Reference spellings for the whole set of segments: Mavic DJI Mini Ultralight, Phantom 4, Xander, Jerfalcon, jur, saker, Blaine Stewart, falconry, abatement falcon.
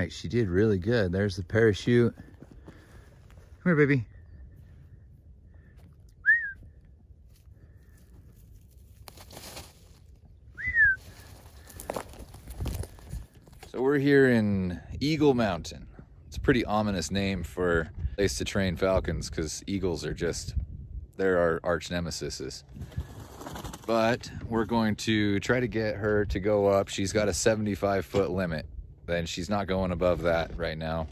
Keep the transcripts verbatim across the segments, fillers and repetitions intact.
right, she did really good. There's the parachute. Come here, baby. So we're here in Eagle Mountain. It's a pretty ominous name for a place to train falcons, because eagles are just, they're our arch nemesises. But we're going to try to get her to go up. She's got a seventy-five foot limit, and she's not going above that right now.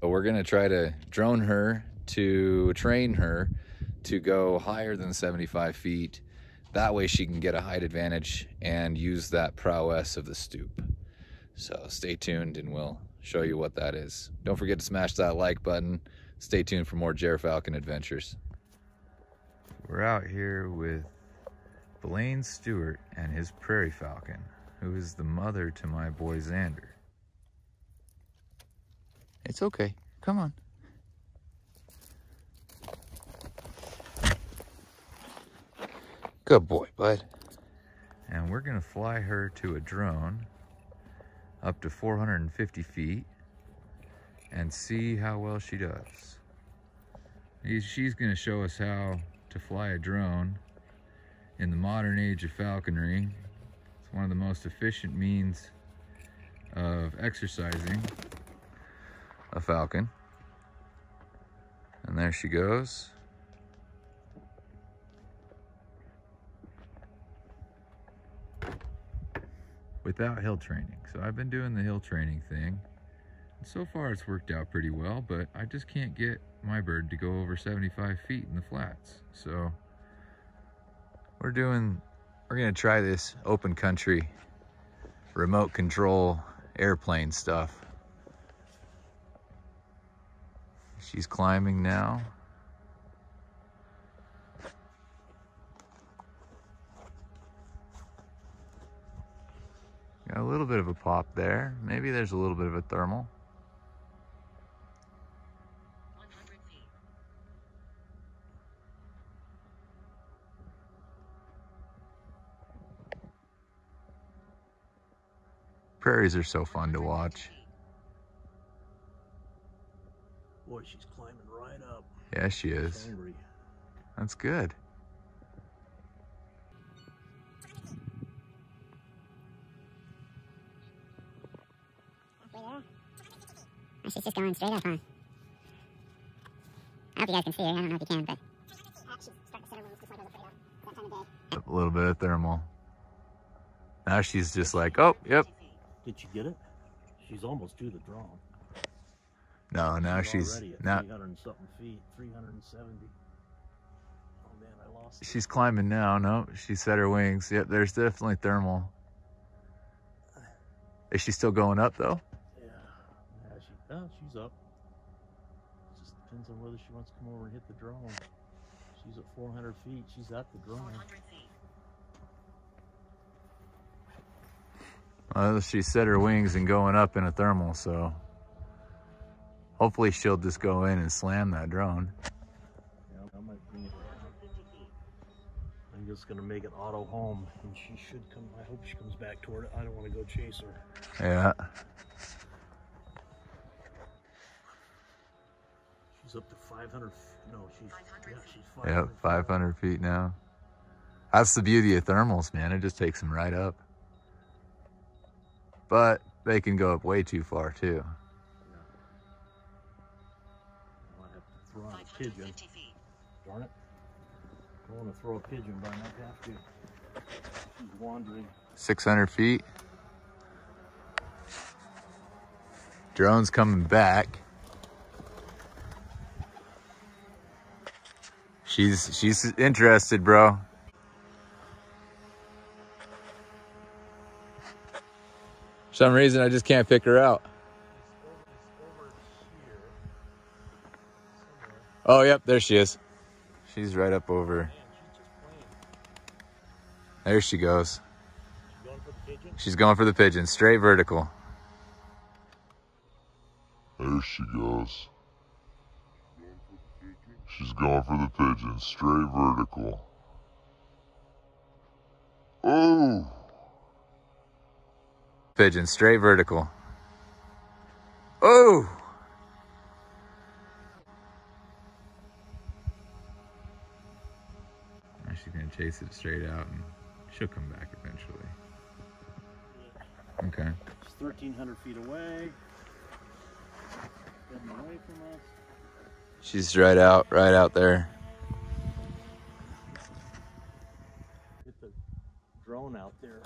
But we're gonna try to drone her to train her to go higher than seventy-five feet. That way she can get a height advantage and use that prowess of the stoop. So stay tuned and we'll show you what that is. Don't forget to smash that like button. Stay tuned for more Jerfalcon adventures. We're out here with Blaine Stewart and his prairie falcon, who is the mother to my boy Xander. It's okay, come on. Good boy, bud. And we're gonna fly her to a drone up to four hundred fifty feet and see how well she does. She's gonna show us how to fly a drone in the modern age of falconry. It's one of the most efficient means of exercising a falcon. And there she goes. Without hill training. So I've been doing the hill training thing. And so far it's worked out pretty well, but I just can't get my bird to go over seventy-five feet in the flats. So we're doing, we're gonna try this open country, remote control, airplane stuff. She's climbing now. Got a little bit of a pop there. Maybe there's a little bit of a thermal. one hundred feet. Prairies are so fun to watch. Boy, she's climbing right up. Yeah, she is. Angry. That's good. She's just going straight up, huh? I hope you guys can see her. I don't know if you can, but... A little bit of thermal. Now she's just like, oh, yep. Did she get it? She's almost to the drone. No, now she's... she's now... three hundred and something feet, three hundred seventy. Oh, man, I lost it. She's climbing now. No, she set her wings. Yep, there's definitely thermal. Is she still going up, though? Oh, she's up. It just depends on whether she wants to come over and hit the drone. She's at four hundred feet. She's at the drone. Well, she set her wings and going up in a thermal, so hopefully she'll just go in and slam that drone. Yeah, I might bring it. I'm just gonna make it auto home, and she should come. I hope she comes back toward it. I don't want to go chase her. Yeah. Up to five hundred, no, she's, yeah, she's five hundred. Yep, five hundred feet now. That's the beauty of thermals, man. It just takes them right up. But they can go up way too far, too. Yeah. I might have to throw on a pigeon. Darn it. I don't want to throw a pigeon, but I might have to. She's wandering. six hundred feet. Drone's coming back. She's, she's interested, bro. For some reason, I just can't pick her out. Oh, yep, there she is. She's right up over. There she goes. She's going for the pigeon, straight vertical. There she goes. She's going for the pigeon, straight vertical. Oh! Pigeon, straight vertical. Oh! Now she's gonna chase it straight out and she'll come back eventually. Okay. It's thirteen hundred feet away. Getting away from us. She's right out, right out there. Get the drone out there.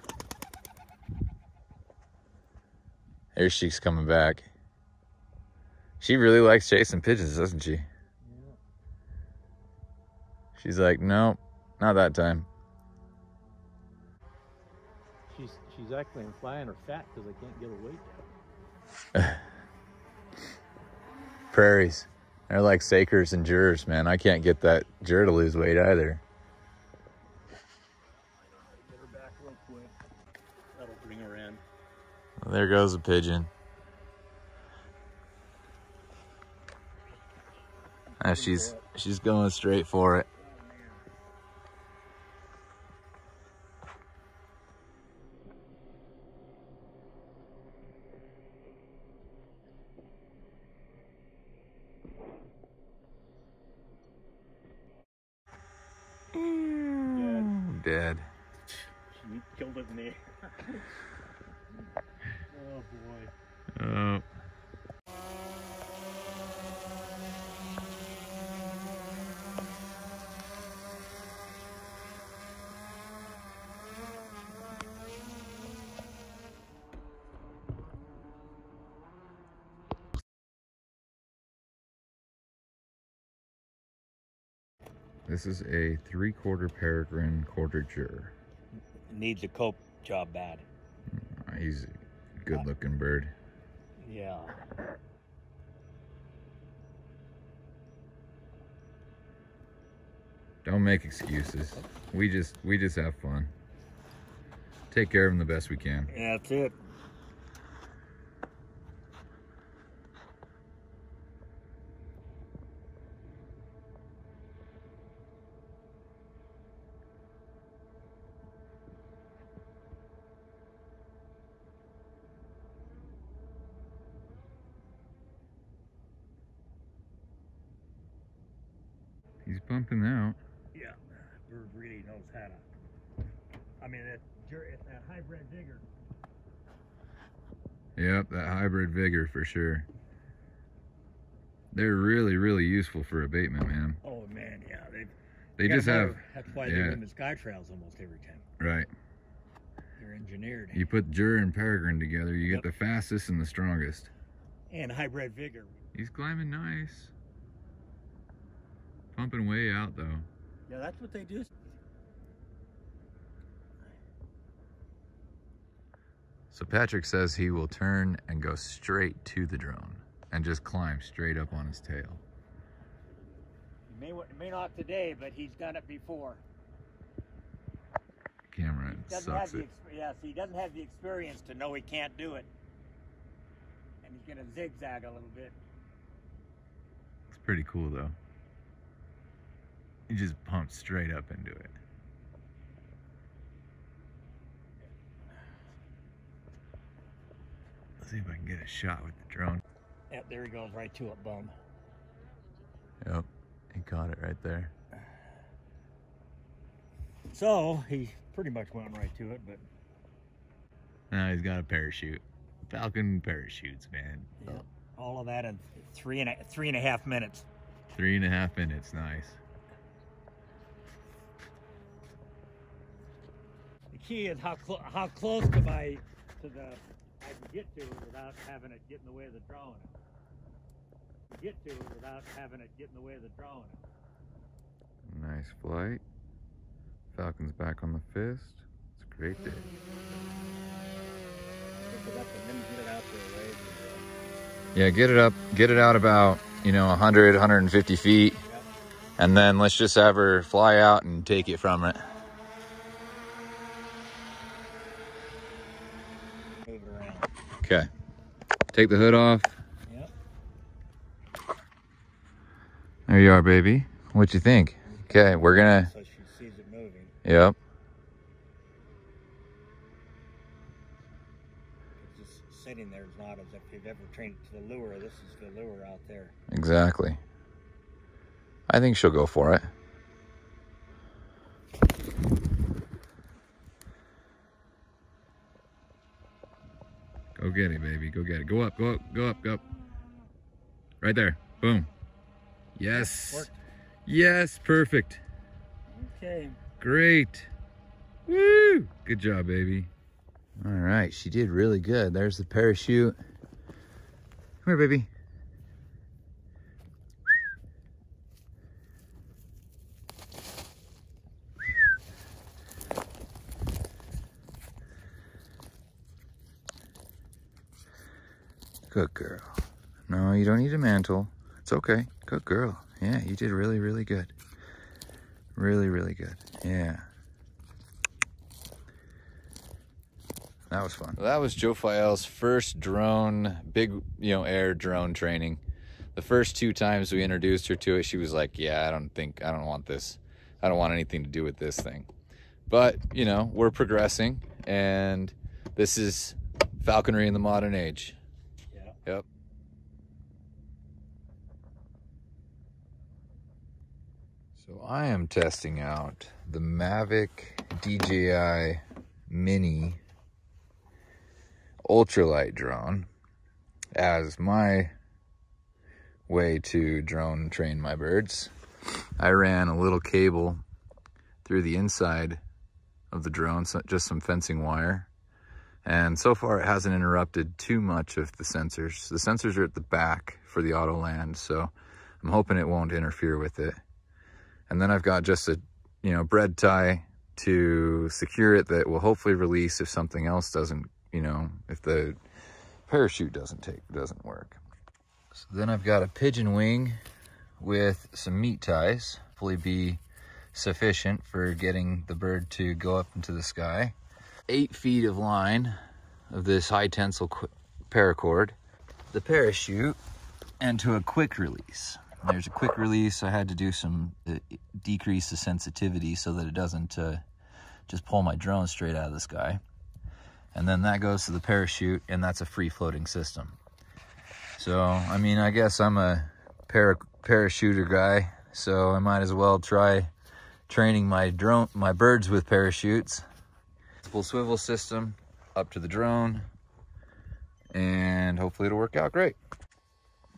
There she's coming back. She really likes chasing pigeons, doesn't she? Yeah. She's like, nope, not that time. She's she's actually flying her fat because I can't get a weight. Prairies. They're like sakers and jurors, man. I can't get that jur to lose weight either. Get her back real quick. That'll bring her in. Well, there goes a pigeon. Uh, she's she's going straight for it. Dead. Dead. She killed it in the air. Oh boy. Oh. This is a three-quarter peregrine, quarter jur. Needs a cope job bad. He's a good-looking bird. Yeah. Don't make excuses. We just we just have fun. Take care of him the best we can. That's it. He's bumping out. Yeah, that bird really knows how to. I mean, that, it's that hybrid vigor. Yep, that hybrid vigor for sure. They're really, really useful for abatement, man. Oh man, yeah, they. They just have. That's why yeah. They win the sky trails almost every time. Right. They're engineered. You put jur and peregrine together, you yep. get the fastest and the strongest. And hybrid vigor. He's climbing nice. Pumping way out though. Yeah, that's what they do. So Patrick says he will turn and go straight to the drone and just climb straight up on his tail. He may, may not today, but he's done it before. Camera sucks it. Yes, he doesn't have the experience to know he can't do it. And he's gonna zigzag a little bit. It's pretty cool though. You just pump straight up into it. Let's see if I can get a shot with the drone. Yep, there he goes, right to it, bum. Yep, he caught it right there. So, he pretty much went right to it, but... Now he's got a parachute. Falcon parachutes, man. Yep. Oh. All of that in three and, a, three and a half minutes. Three and a half minutes, nice. Key is how close how close can I to the I can get to without having it get in the way of the drone. Get to without having it get in the way of the drone. Nice flight. Falcon's back on the fist. It's a great day. Yeah, get it up, get it out about, you know, a hundred, a hundred fifty feet. Yep. And then let's just have her fly out and take it from it. Okay, take the hood off. Yep. There you are, baby. What you think? Okay, we're gonna. So she sees it moving. Yep. It's just sitting there is not as if they've ever trained it to the lure. This is the lure out there. Exactly. I think she'll go for it. Go get it, baby. Go get it. Go up, go up, go up, go up. Right there. Boom. Yes. Yes, perfect. Okay. Great. Woo! Good job, baby. All right, she did really good. There's the parachute. Come here, baby. Good girl. No, you don't need a mantle. It's okay. Good girl. Yeah, you did really, really good. Really, really good. Yeah. That was fun. Well, that was Joe Fayel's first drone, big, you know, air drone training. The first two times we introduced her to it, she was like, yeah, I don't think, I don't want this. I don't want anything to do with this thing. But, you know, we're progressing, and this is falconry in the modern age. Yeah. Yep. So I am testing out the Mavic D J I Mini Ultralight drone as my way to drone train my birds. I ran a little cable through the inside of the drone, so just some fencing wire, and so far it hasn't interrupted too much of the sensors. The sensors are at the back for the auto land, so I'm hoping it won't interfere with it. And then I've got just a, you know, bread tie to secure it that will hopefully release if something else doesn't, you know, if the parachute doesn't take, doesn't work. So then I've got a pigeon wing with some meat ties, hopefully be sufficient for getting the bird to go up into the sky. Eight feet of line of this high tensile paracord, the parachute, and to a quick release. There's a quick release. I had to do some uh, decrease the sensitivity so that it doesn't uh, just pull my drone straight out of the sky. And then that goes to the parachute, and that's a free-floating system. So, I mean, I guess I'm a para parachuter guy, so I might as well try training my drone, my birds with parachutes. Full swivel system up to the drone, and hopefully it'll work out great.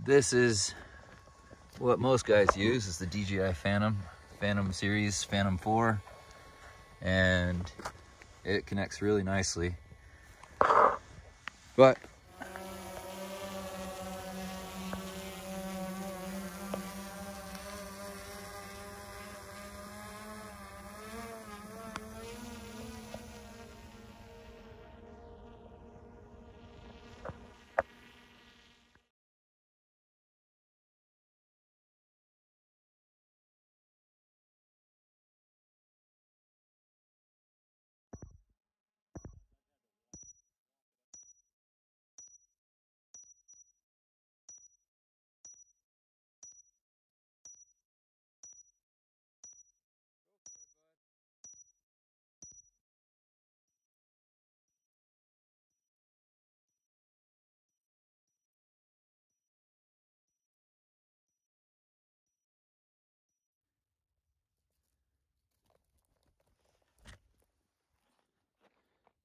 This is what most guys use, is the D J I Phantom, Phantom series, Phantom four, and it connects really nicely. But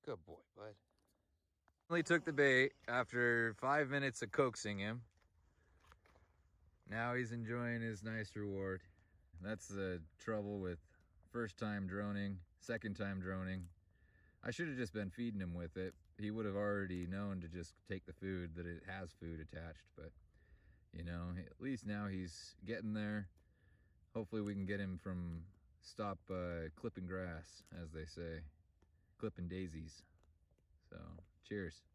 good boy, bud. Finally took the bait after five minutes of coaxing him. Now he's enjoying his nice reward. That's the trouble with first time droning, second time droning. I should have just been feeding him with it. He would have already known to just take the food, that it has food attached, but you know, at least now he's getting there. Hopefully we can get him from stop uh, clipping grass, as they say. Clipping daisies. So, cheers.